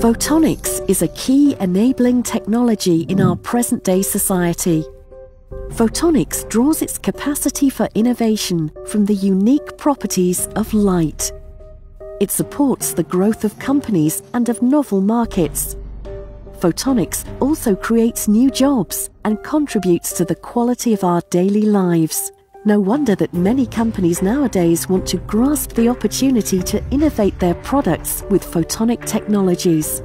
Photonics is a key enabling technology in our present-day society. Photonics draws its capacity for innovation from the unique properties of light. It supports the growth of companies and of novel markets. Photonics also creates new jobs and contributes to the quality of our daily lives. No wonder that many companies nowadays want to grasp the opportunity to innovate their products with photonic technologies.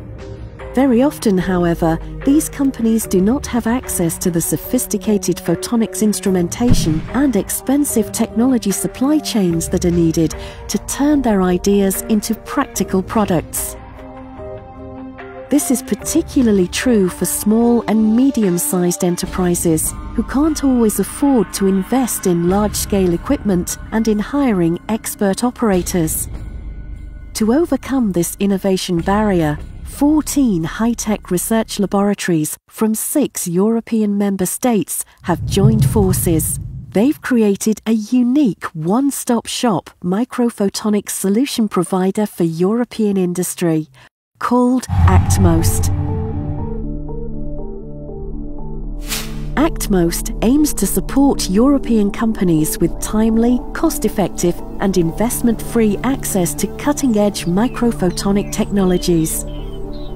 Very often, however, these companies do not have access to the sophisticated photonics instrumentation and expensive technology supply chains that are needed to turn their ideas into practical products. This is particularly true for small and medium-sized enterprises who can't always afford to invest in large-scale equipment and in hiring expert operators. To overcome this innovation barrier, 14 high-tech research laboratories from 6 European member states have joined forces. They've created a unique one-stop-shop micro-photonic solution provider for European industry, called ACTMOST. ACTMOST aims to support European companies with timely, cost-effective and investment-free access to cutting-edge microphotonic technologies.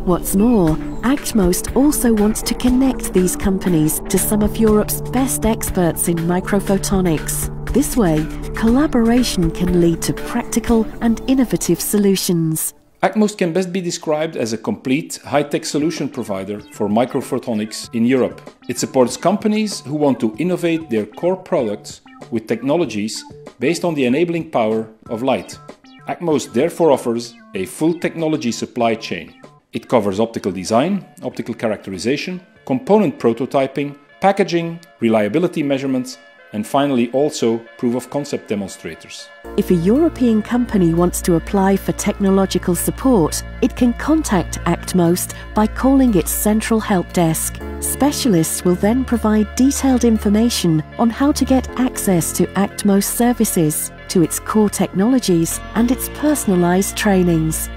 What's more, ACTMOST also wants to connect these companies to some of Europe's best experts in microphotonics. This way, collaboration can lead to practical and innovative solutions. ACTMOST can best be described as a complete high-tech solution provider for microphotonics in Europe. It supports companies who want to innovate their core products with technologies based on the enabling power of light. ACTMOST therefore offers a full technology supply chain. It covers optical design, optical characterization, component prototyping, packaging, reliability measurements, and finally also proof-of-concept demonstrators. If a European company wants to apply for technological support, it can contact ACTMOST by calling its central help desk. Specialists will then provide detailed information on how to get access to ACTMOST services, to its core technologies and its personalized trainings.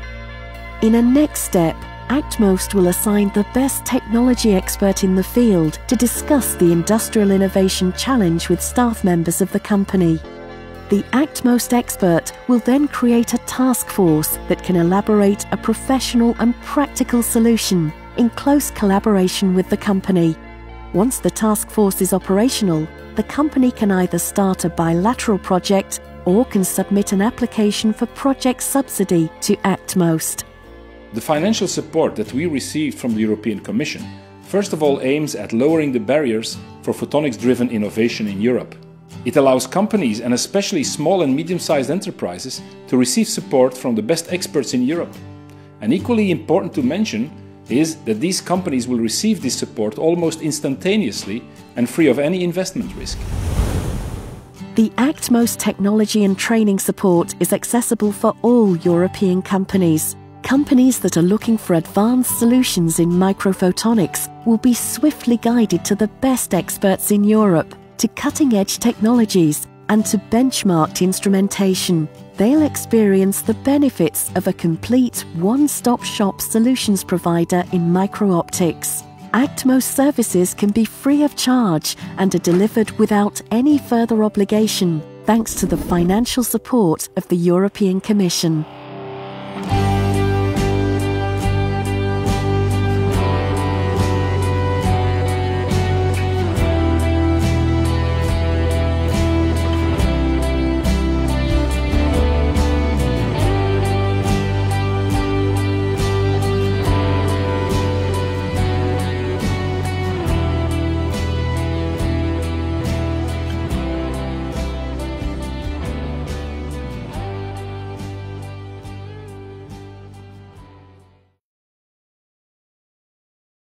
In a next step, ACTMOST will assign the best technology expert in the field to discuss the industrial innovation challenge with staff members of the company. The ACTMOST expert will then create a task force that can elaborate a professional and practical solution in close collaboration with the company. Once the task force is operational, the company can either start a bilateral project or can submit an application for project subsidy to ACTMOST. The financial support that we received from the European Commission first of all aims at lowering the barriers for photonics-driven innovation in Europe. It allows companies and especially small and medium-sized enterprises to receive support from the best experts in Europe. And equally important to mention is that these companies will receive this support almost instantaneously and free of any investment risk. The ACTMOST technology and training support is accessible for all European companies. Companies that are looking for advanced solutions in microphotonics will be swiftly guided to the best experts in Europe, to cutting-edge technologies and to benchmarked instrumentation. They'll experience the benefits of a complete one-stop-shop solutions provider in micro-optics. ACTMOST services can be free of charge and are delivered without any further obligation, thanks to the financial support of the European Commission.